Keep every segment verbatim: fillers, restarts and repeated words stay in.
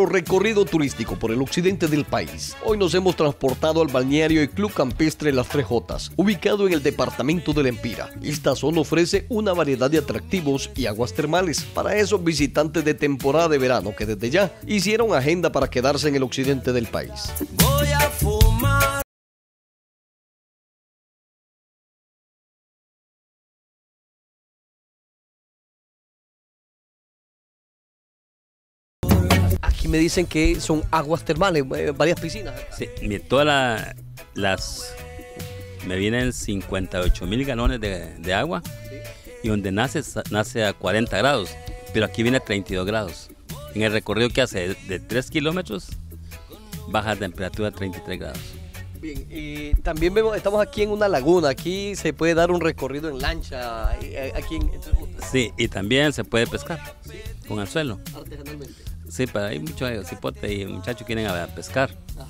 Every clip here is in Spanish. nuestro recorrido turístico por el occidente del país. Hoy nos hemos transportado al balneario y club campestre Las Tres Jotas, ubicado en el departamento de Lempira. Esta zona ofrece una variedad de atractivos y aguas termales para esos visitantes de temporada de verano que desde ya hicieron agenda para quedarse en el occidente del país. Voy a fumar. Aquí me dicen que son aguas termales, varias piscinas. Sí, todas la, las... me vienen cincuenta y ocho mil galones de, de agua, sí. Y donde nace, nace a cuarenta grados, pero aquí viene a treinta y dos grados. En el recorrido que hace de tres kilómetros, baja la temperatura a treinta y tres grados. Bien, y también vemos, estamos aquí en una laguna, aquí se puede dar un recorrido en lancha, aquí en... Sí, y también se puede pescar con anzuelo. Artesanalmente. Sí, para hay muchos cipotes y muchachos quieren a pescar. Ajá.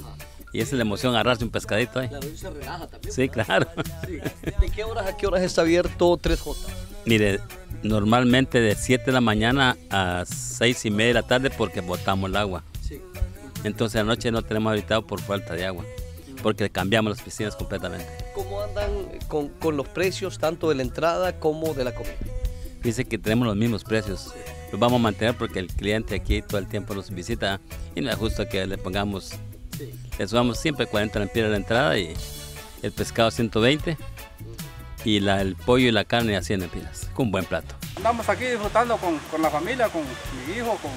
Y esa es la emoción, agarrarse un pescadito ahí. La se relaja también. Sí, claro. Sí. ¿De qué horas a qué horas está abierto Tres Jotas? Mire, normalmente de siete de la mañana a seis y media de la tarde porque botamos el agua. Sí. Entonces anoche no tenemos habitado por falta de agua, porque cambiamos las piscinas completamente. ¿Cómo andan con, con los precios tanto de la entrada como de la comida? Dice que tenemos los mismos precios. Los vamos a mantener porque el cliente aquí todo el tiempo nos visita y no es justo que le pongamos, sí. Le subamos siempre cuarenta lempiras a la entrada y el pescado ciento veinte y la, el pollo y la carne a cien lempiras, con un buen plato. Andamos aquí disfrutando con, con la familia, con mi hijo, con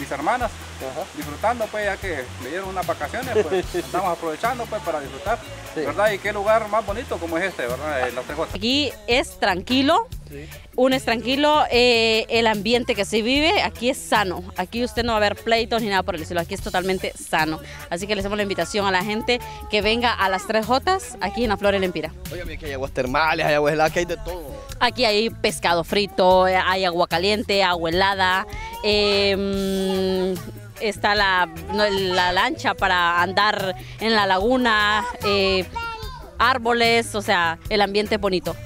mis hermanas, ajá, disfrutando pues ya que me dieron unas vacaciones, pues estamos aprovechando pues para disfrutar, sí, ¿verdad? Y qué lugar más bonito como es este, ¿verdad? Las Tres Jotas. Aquí es tranquilo. Sí. Uno es tranquilo, eh, el ambiente que se vive aquí es sano, aquí usted no va a ver pleitos ni nada por el estilo, aquí es totalmente sano, así que le hacemos la invitación a la gente que venga a Las Tres Jotas, aquí en la Flor de Lempira. Oye, aquí hay aguas termales, hay aguas heladas, aquí hay de todo. Aquí hay pescado frito, hay agua caliente, agua helada, eh, está la, la lancha para andar en la laguna, eh, árboles, o sea, el ambiente es bonito.